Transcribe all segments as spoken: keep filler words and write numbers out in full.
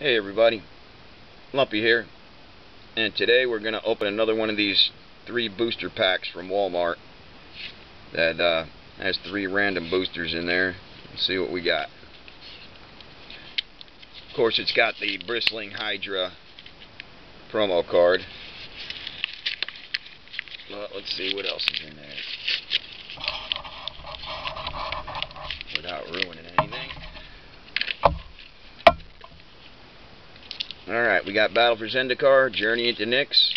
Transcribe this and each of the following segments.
Hey everybody, Lumpy here, and today we're going to open another one of these three booster packs from Walmart that uh, has three random boosters in there. Let's see what we got. Of course, it's got the Bristling Hydra promo card. Well, let's see what else is in there without ruining anything. Alright, we got Battle for Zendikar, Journey into Nyx,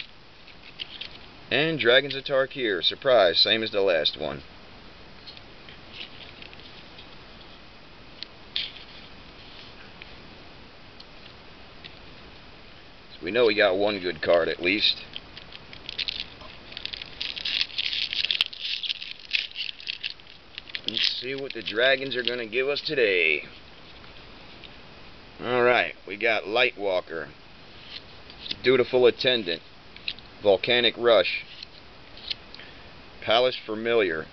and Dragons of Tarkir. Surprise, same as the last one. So we know we got one good card at least. Let's see what the Dragons are going to give us today. Alright, we got Lightwalker, Dutiful Attendant, Volcanic Rush, Palace Familiar,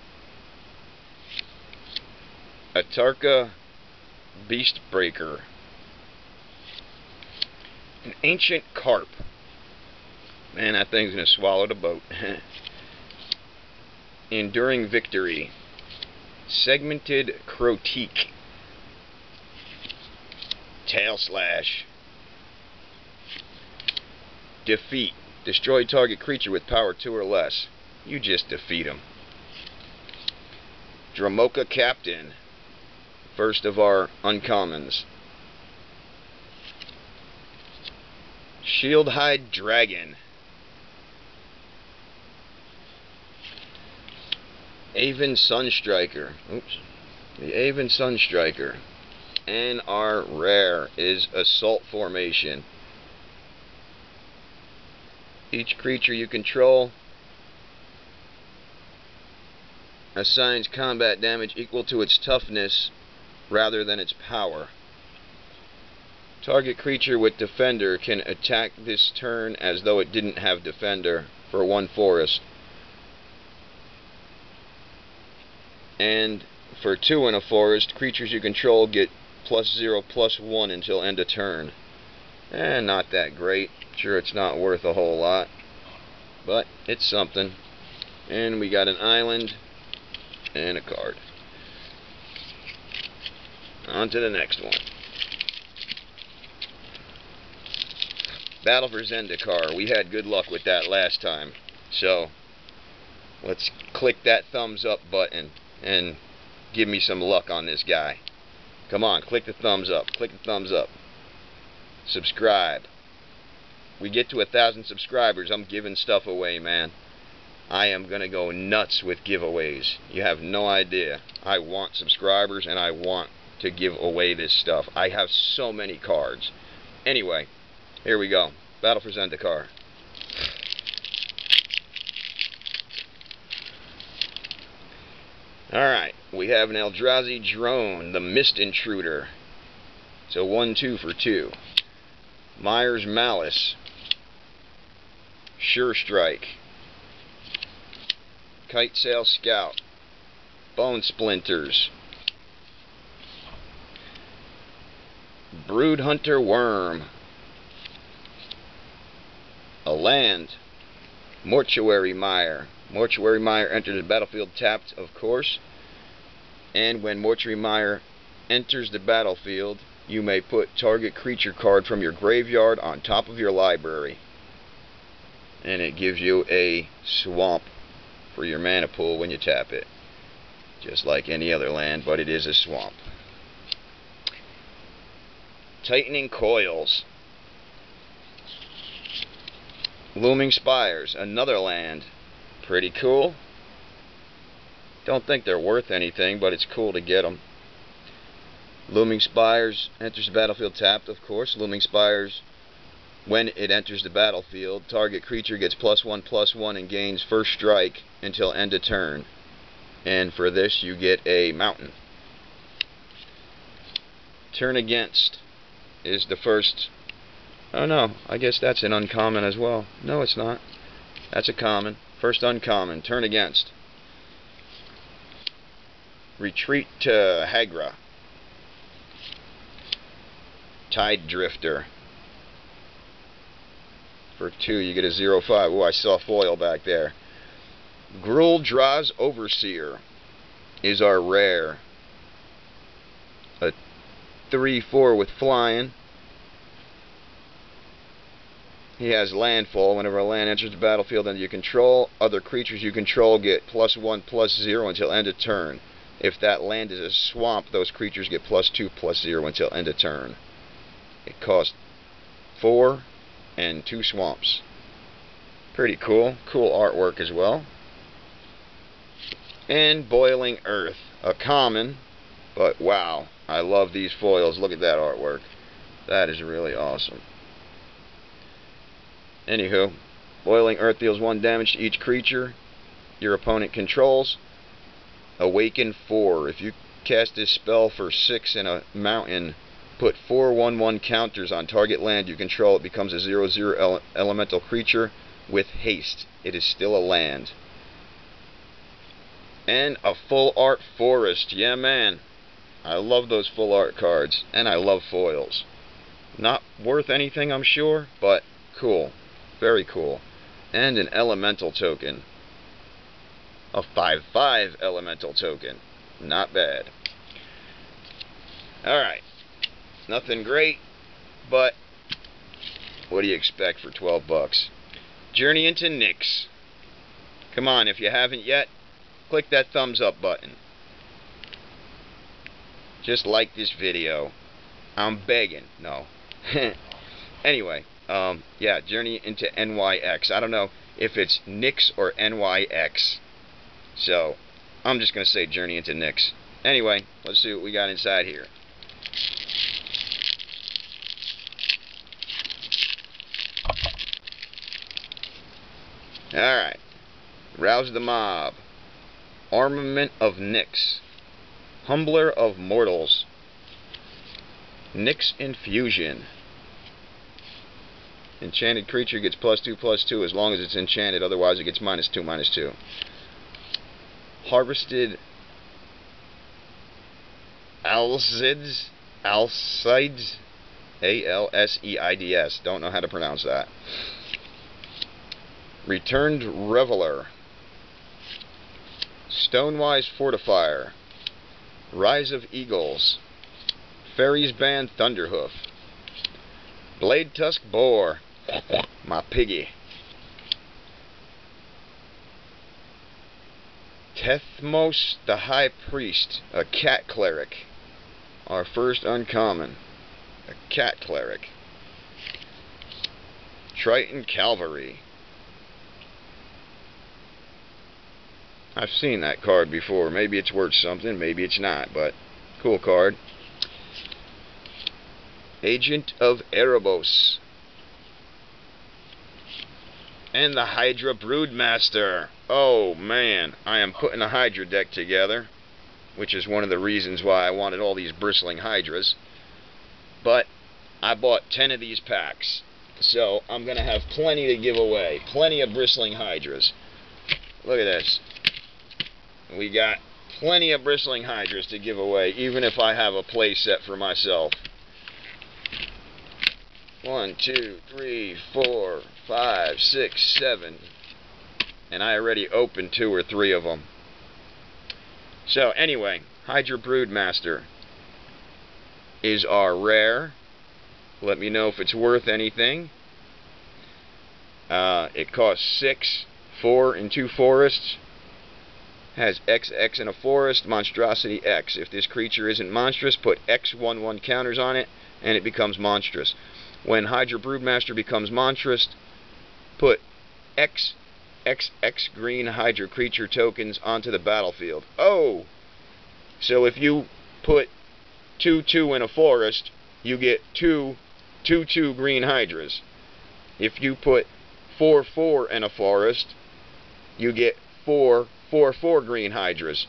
Atarka Beast Breaker, an Ancient Carp. Man, that thing's going to swallow the boat. Enduring Victory, Segmented Croteque, Tail Slash, Defeat. Destroy target creature with power two or less. You just defeat him. Dromoka Captain. First of our uncommons. Shield Hide Dragon. Aven Sunstriker. Oops. The Aven Sunstriker. And our rare is Assault Formation. Each creature you control assigns combat damage equal to its toughness rather than its power. Target creature with Defender can attack this turn as though it didn't have Defender for one forest. And for two in a forest, creatures you control get plus zero, plus one until end of turn. Eh, not that great. Sure, it's not worth a whole lot, but it's something. And we got an island and a card. On to the next one. Battle for Zendikar. We had good luck with that last time, so let's click that thumbs up button and give me some luck on this guy. Come on, click the thumbs up, click the thumbs up, subscribe. We get to a thousand subscribers, I'm giving stuff away, man. I am gonna go nuts with giveaways. You have no idea. I want subscribers and I want to give away this stuff. I have so many cards. Anyway, here we go. Battle for Zendikar. Alright, we have an Eldrazi Drone, the Mist Intruder. So one two for two. Mire's Malice. Sure Strike. Kite Sail Scout. Bone Splinters. Brood Hunter Worm. A land. Mortuary Mire. Mortuary Mire enters the battlefield tapped, of course. And when Mortuary Mire enters the battlefield, you may put target creature card from your graveyard on top of your library. And it gives you a swamp for your mana pool when you tap it. Just like any other land, but it is a swamp. Tightening Coils. Looming Spires, another land. Pretty cool. Don't think they're worth anything, but it's cool to get them. Looming Spires enters the battlefield tapped, of course. Looming Spires, when it enters the battlefield, target creature gets plus one, plus one, and gains first strike until end of turn. And for this, you get a mountain. Turn Against is the first. Oh no, I guess that's an uncommon as well. No, it's not. That's a common. First uncommon, Turn Against. Retreat to Hagra. Tide Drifter. For two, you get a zero five. Oh, I saw foil back there. Grulldrazi Overseer is our rare. A three four with flying. He has landfall. Whenever a land enters the battlefield under your control, other creatures you control get plus one, plus zero until end of turn. If that land is a swamp, those creatures get plus two, plus zero until end of turn. It costs four and two swamps. Pretty cool. Cool artwork as well. And Boiling Earth, a common, but wow, I love these foils. Look at that artwork. That is really awesome. Anywho, Boiling Earth deals one damage to each creature your opponent controls. Awaken four. If you cast this spell for six in a mountain, put four one one counters on target land you control. It becomes a zero zero ele elemental creature with haste. It is still a land. And a full art forest. Yeah, man. I love those full art cards. And I love foils. Not worth anything, I'm sure, but cool. Very cool. And an elemental token. A five five elemental token. Not bad. Alright. Nothing great, but what do you expect for twelve bucks? Journey into Nyx. Come on, if you haven't yet, click that thumbs up button. Just like this video. I'm begging. No. Anyway, um, yeah, Journey into N Y X. I don't know if it's Nyx or N Y X. So, I'm just going to say Journey into Nyx. Anyway, let's see what we got inside here. Alright. Rouse the Mob. Armament of Nyx. Humbler of Mortals. Nyx Infusion. Enchanted creature gets plus two, plus two as long as it's enchanted. Otherwise it gets minus two, minus two. Harvested Alcides. Alcides. A L S E I D S. Don't know how to pronounce that. Returned Reveler, Stonewise Fortifier, Rise of Eagles, Fairies Band Thunderhoof, Blade Tusk Boar, my piggy, Tethmos the High Priest, a Cat Cleric, our first uncommon, a Cat Cleric, Triton Cavalry. I've seen that card before. Maybe it's worth something, maybe it's not, but cool card. Agent of Erebos. And the Hydra Broodmaster. Oh, man. I am putting a Hydra deck together, which is one of the reasons why I wanted all these Bristling Hydras. But I bought ten of these packs, so I'm going to have plenty to give away. Plenty of Bristling Hydras. Look at this. We got plenty of Bristling Hydras to give away, even if I have a play set for myself. One, two, three, four, five, six, seven. And I already opened two or three of them. So, anyway, Hydra Broodmaster is our rare. Let me know if it's worth anything. Uh, it costs six, four, and two forests. Has X X in a forest, Monstrosity X. If this creature isn't monstrous, put X one one counters on it, and it becomes monstrous. When Hydra Broodmaster becomes monstrous, put X X X green Hydra creature tokens onto the battlefield. Oh! So if you put two two in a forest, you get two two two green Hydras. If you put four four in a forest, you get four four four green Hydras.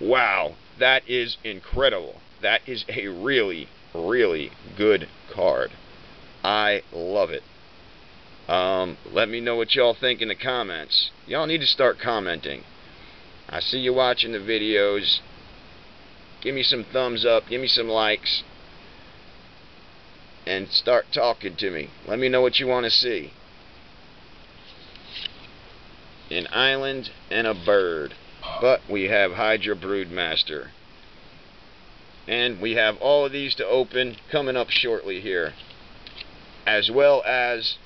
Wow, that is incredible. That is a really, really good card. I love it. Um, let me know what y'all think in the comments. Y'all need to start commenting. I see you watching the videos. Give me some thumbs up. Give me some likes. And start talking to me. Let me know what you want to see. an island, and a bird. But we have Hydra Broodmaster. And we have all of these to open coming up shortly here, as well as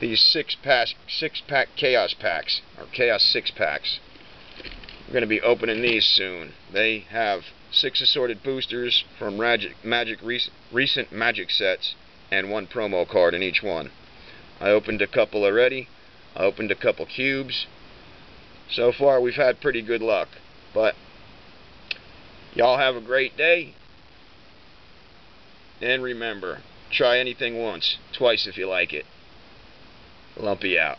these six pack, six pack chaos packs, or chaos six packs. We're going to be opening these soon. They have six assorted boosters from magic, magic rec recent magic sets, and one promo card in each one. I opened a couple already. I opened a couple cubes. So far we've had pretty good luck, but y'all have a great day, and remember, try anything once, twice if you like it. Lumpy out.